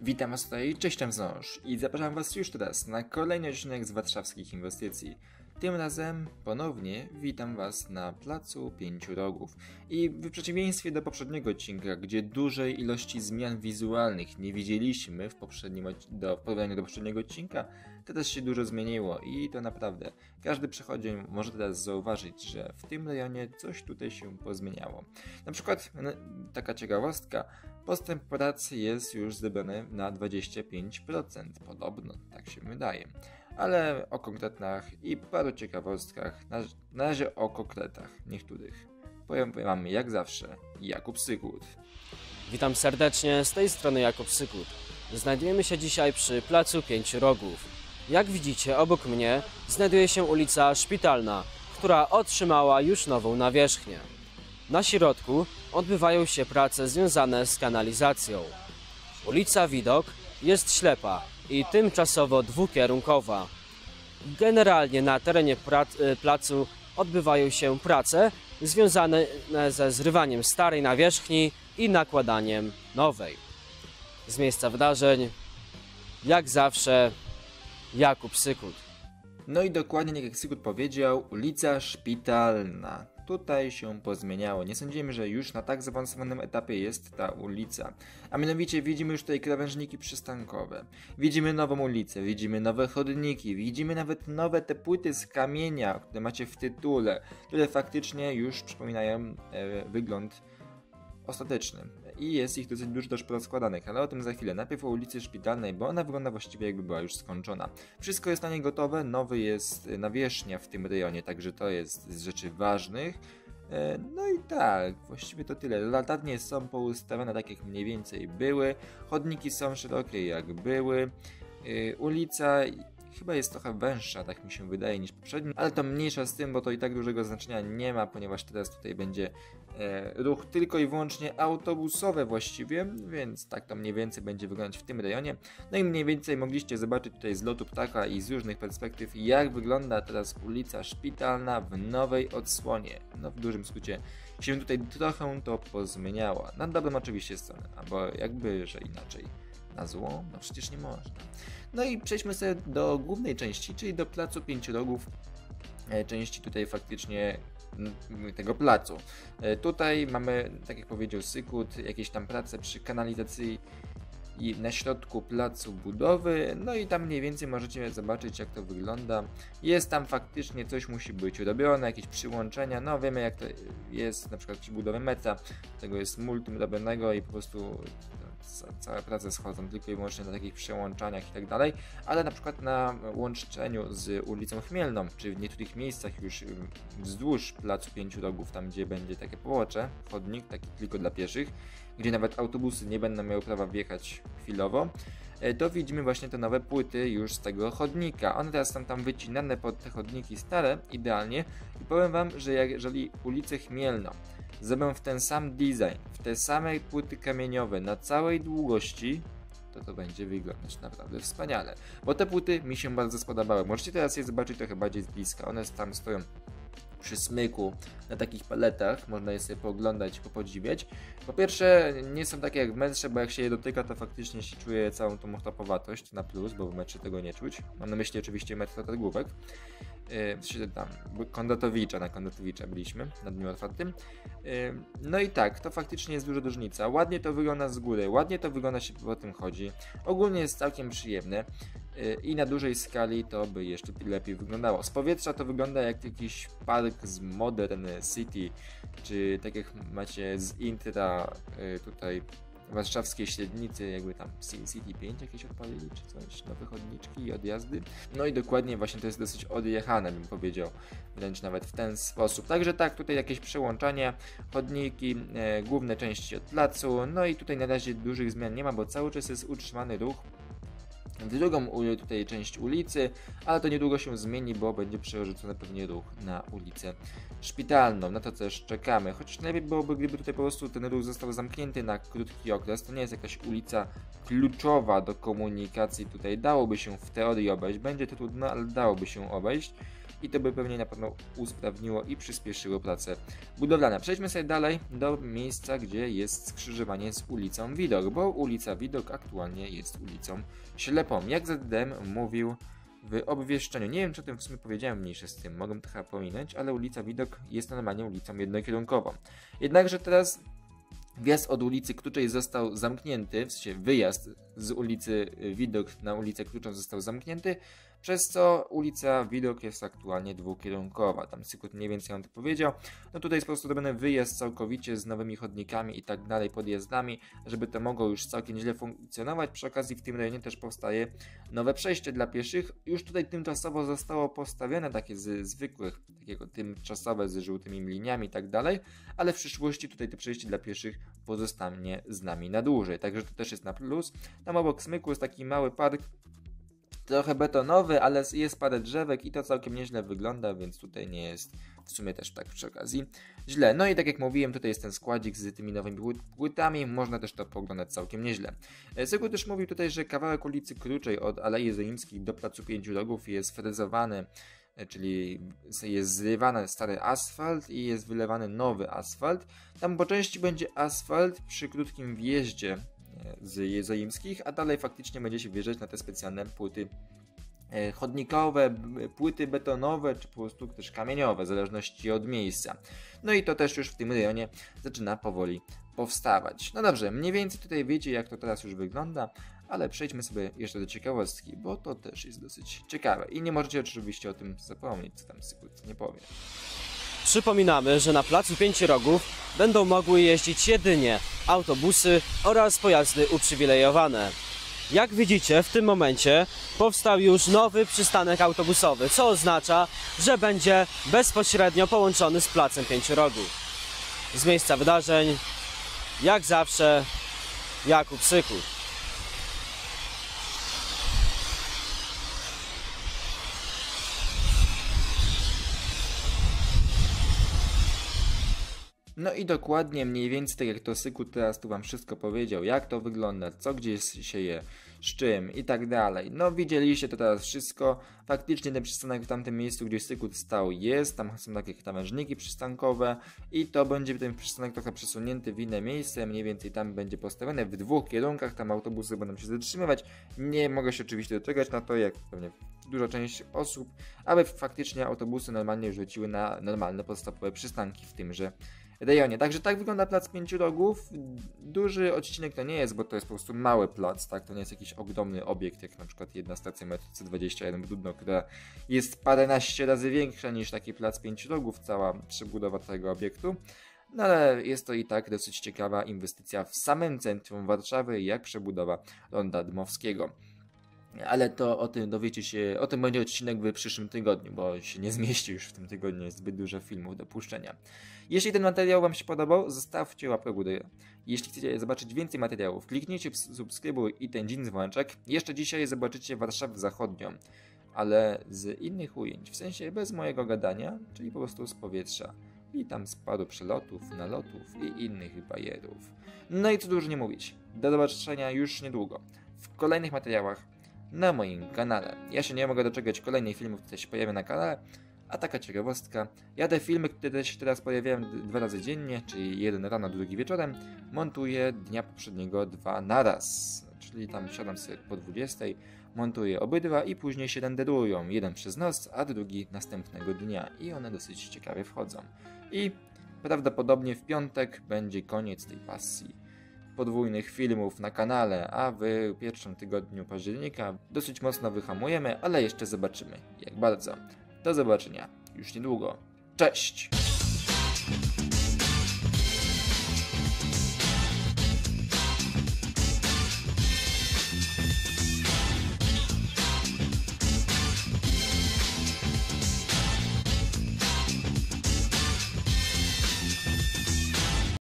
Witam Was tutaj, cześć, tam Awizonosz i zapraszam Was już teraz na kolejny odcinek z warszawskich inwestycji. Tym razem ponownie witam Was na Placu Pięciu Rogów. I w przeciwieństwie do poprzedniego odcinka, gdzie dużej ilości zmian wizualnych nie widzieliśmy w porównaniu do poprzedniego odcinka, teraz się dużo zmieniło i to naprawdę. Każdy przechodzień może teraz zauważyć, że w tym rejonie coś tutaj się pozmieniało. Na przykład, taka ciekawostka, postęp pracy jest już zrobiony na 25%, podobno, tak się wydaje. Ale o konkretach i paru ciekawostkach, na razie o konkretach niektórych, powiem jak zawsze Jakub Sykut. Witam serdecznie, z tej strony Jakub Sykut. Znajdujemy się dzisiaj przy Placu Pięciu Rogów. Jak widzicie, obok mnie znajduje się ulica Szpitalna, która otrzymała już nową nawierzchnię. Na środku odbywają się prace związane z kanalizacją. Ulica Widok jest ślepa i tymczasowo dwukierunkowa. Generalnie na terenie placu odbywają się prace związane ze zrywaniem starej nawierzchni i nakładaniem nowej. Z miejsca wydarzeń, jak zawsze, Jakub Sykut. No i dokładnie jak Sykut powiedział, ulica Szpitalna. Tutaj się pozmieniało. Nie sądzimy, że już na tak zaawansowanym etapie jest ta ulica. A mianowicie widzimy już tutaj krawężniki przystankowe. Widzimy nową ulicę, widzimy nowe chodniki, widzimy nawet nowe te płyty z kamienia, które macie w tytule, które faktycznie już przypominają wygląd ostateczny. I jest ich dosyć dużo też porozkładanych, ale o tym za chwilę. Najpierw o ulicy Szpitalnej, bo ona wygląda właściwie jakby była już skończona. Wszystko jest na niej gotowe, nowy jest nawierzchnia w tym rejonie, także to jest z rzeczy ważnych. No i tak, właściwie to tyle. Latarnie są poustawione tak jak mniej więcej były, chodniki są szerokie jak były, ulica chyba jest trochę węższa, tak mi się wydaje, niż poprzednio, ale to mniejsza z tym, bo to i tak dużego znaczenia nie ma, ponieważ teraz tutaj będzie ruch tylko i wyłącznie autobusowy właściwie, więc tak to mniej więcej będzie wyglądać w tym rejonie. No i mniej więcej mogliście zobaczyć tutaj z lotu ptaka i z różnych perspektyw, jak wygląda teraz ulica Szpitalna w nowej odsłonie. No w dużym skrócie się tutaj trochę to pozmieniało, na dobrą oczywiście stronę, albo jakby, że inaczej. Na zło? No przecież nie można. No i przejdźmy sobie do głównej części, czyli do Placu Pięciu Rogów, części tutaj faktycznie tego placu. Tutaj mamy, tak jak powiedział Sykut, jakieś tam prace przy kanalizacji i na środku placu budowy, no i tam mniej więcej możecie zobaczyć, jak to wygląda. Jest tam faktycznie coś musi być robione, jakieś przyłączenia, no wiemy jak to jest na przykład przy budowie metra, tego jest multum robionego i po prostu całe prace schodzą tylko i wyłącznie na takich przełączaniach i tak dalej, ale na przykład na łączeniu z ulicą Chmielną, czy w niektórych miejscach już wzdłuż Placu Pięciu Rogów, tam gdzie będzie takie połocze, chodnik taki tylko dla pieszych, gdzie nawet autobusy nie będą miały prawa wjechać chwilowo, to widzimy właśnie te nowe płyty już z tego chodnika. One teraz są tam wycinane pod te chodniki stare, idealnie. I powiem Wam, że jeżeli ulicę Chmielną zrobią w ten sam design, w te same płyty kamieniowe na całej długości, to będzie wyglądać naprawdę wspaniale. Bo te płyty mi się bardzo spodobały. Możecie teraz je zobaczyć trochę bardziej z bliska. One tam stoją przy smyku, na takich paletach, można je sobie pooglądać, popodziwiać. Po pierwsze, nie są takie jak w metrze, bo jak się je dotyka, to faktycznie się czuje całą tą mochtopowatość na plus, bo w metrze tego nie czuć. Mam na myśli oczywiście metro Targówek Kondotowicza, na Kondotowicza byliśmy, na dniu otwartym. No i tak, to faktycznie jest duża różnica. Ładnie to wygląda z góry, ładnie to wygląda, się po tym chodzi. Ogólnie jest całkiem przyjemne i na dużej skali to by jeszcze lepiej wyglądało. Z powietrza to wygląda jak jakiś park z Modern City, czy tak jak macie z Intra tutaj warszawskiej średnicy, jakby tam CD5 jakieś odpalili, czy coś, nowe chodniczki i odjazdy. No i dokładnie właśnie to jest dosyć odjechane, bym powiedział, wręcz nawet w ten sposób. Także tak, tutaj jakieś przełączania, chodniki, główne części od placu, no i tutaj na razie dużych zmian nie ma, bo cały czas jest utrzymany ruch w drugą tutaj część ulicy, ale to niedługo się zmieni, bo będzie przerzucony pewnie ruch na ulicę Szpitalną. Na to też czekamy, chociaż najlepiej byłoby, gdyby tutaj po prostu ten ruch został zamknięty na krótki okres. To nie jest jakaś ulica kluczowa do komunikacji, tutaj dałoby się w teorii obejść, będzie to trudno, ale dałoby się obejść. i to by pewnie na pewno usprawniło i przyspieszyło pracę budowlane. Przejdźmy sobie dalej do miejsca, gdzie jest skrzyżowanie z ulicą Widok, bo ulica Widok aktualnie jest ulicą ślepą. Jak ZDM mówił w obwieszczeniu, nie wiem, czy o tym w sumie powiedziałem, mniejsze z tym, mogę trochę pominąć, ale ulica Widok jest normalnie ulicą jednokierunkową. Jednakże teraz wjazd od ulicy Króczej został zamknięty, w sensie wyjazd z ulicy Widok na ulicę Kruczą został zamknięty, przez co ulica Widok jest aktualnie dwukierunkowa. Tam Sykut mniej więcej on to powiedział. No tutaj jest po prostu robiony wyjazd całkowicie z nowymi chodnikami i tak dalej, podjazdami, żeby to mogło już całkiem źle funkcjonować. Przy okazji w tym rejonie też powstaje nowe przejście dla pieszych. Już tutaj tymczasowo zostało postawione takie z zwykłych, takiego tymczasowe z żółtymi liniami i tak dalej, ale w przyszłości tutaj to przejście dla pieszych pozostanie z nami na dłużej. Także to też jest na plus. Tam obok Smyku jest taki mały park, trochę betonowy, ale jest parę drzewek i to całkiem nieźle wygląda, więc tutaj nie jest w sumie też tak przy okazji źle. No i tak jak mówiłem, tutaj jest ten składzik z tymi nowymi płytami, można też to pooglądać całkiem nieźle. Sykut też mówił tutaj, że kawałek ulicy Króczej od Alei Zeimskiej do Placu Pięciu Rogów jest frezowany, czyli jest zrywany stary asfalt i jest wylewany nowy asfalt. Tam po części będzie asfalt przy krótkim wjeździe z Zaimskich, a dalej faktycznie będzie się wjeżdżać na te specjalne płyty chodnikowe, płyty betonowe, czy po prostu też kamieniowe, w zależności od miejsca. No i to też już w tym rejonie zaczyna powoli powstawać. No dobrze, mniej więcej tutaj wiecie, jak to teraz już wygląda, ale przejdźmy sobie jeszcze do ciekawostki, bo to też jest dosyć ciekawe i nie możecie oczywiście o tym zapomnieć, co tam Sykut nie powie. Przypominamy, że na placu Pięciu Rogów będą mogły jeździć jedynie autobusy oraz pojazdy uprzywilejowane. Jak widzicie, w tym momencie powstał już nowy przystanek autobusowy, co oznacza, że będzie bezpośrednio połączony z placem Pięciu Rogów. Z miejsca wydarzeń, jak zawsze, Jakub Sykut. No i dokładnie mniej więcej tak jak to Sykut teraz tu wam wszystko powiedział, jak to wygląda, co gdzie się je, z czym i tak dalej. No widzieliście to teraz wszystko, faktycznie ten przystanek w tamtym miejscu, gdzie Sykut stał jest, tam są takie krawężniki przystankowe i to będzie ten przystanek trochę przesunięty w inne miejsce, mniej więcej tam będzie postawione w dwóch kierunkach, tam autobusy będą się zatrzymywać. Nie mogę się oczywiście doczekać na to, jak pewnie duża część osób, aby faktycznie autobusy normalnie już wróciły na normalne podstawowe przystanki w tymże rejonie. Także tak wygląda plac Pięciu Rogów. Duży odcinek to nie jest, bo to jest po prostu mały plac, tak? To nie jest jakiś ogromny obiekt, jak na przykład jedna stacja metro C21 Brudno, która jest paręnaście razy większa niż taki plac Pięciu Rogów, cała przebudowa tego obiektu. No ale jest to i tak dosyć ciekawa inwestycja w samym centrum Warszawy, jak przebudowa Ronda Dmowskiego. Ale to o tym dowiecie się, o tym będzie odcinek w przyszłym tygodniu, bo się nie zmieści już w tym tygodniu, jest zbyt dużo filmów do puszczenia. Jeśli ten materiał wam się podobał, zostawcie łapkę w górę. Jeśli chcecie zobaczyć więcej materiałów, kliknijcie w subskrybuj i ten dzwoneczek. Jeszcze dzisiaj zobaczycie Warszawę Zachodnią, ale z innych ujęć, w sensie bez mojego gadania, czyli po prostu z powietrza. I tam z paru przelotów, nalotów i innych bajerów. No i co dużo nie mówić, do zobaczenia już niedługo w kolejnych materiałach na moim kanale. Ja się nie mogę doczekać kolejnych filmów, które się pojawią na kanale, a taka ciekawostka, ja te filmy, które się teraz pojawiają dwa razy dziennie, czyli jeden rano, drugi wieczorem, montuję dnia poprzedniego dwa naraz, czyli tam siadam sobie po 20, montuję obydwa i później się renderują, jeden przez noc, a drugi następnego dnia i one dosyć ciekawie wchodzą. I prawdopodobnie w piątek będzie koniec tej pasji podwójnych filmów na kanale, a w pierwszym tygodniu października dosyć mocno wyhamujemy, ale jeszcze zobaczymy jak bardzo. Do zobaczenia już niedługo. Cześć!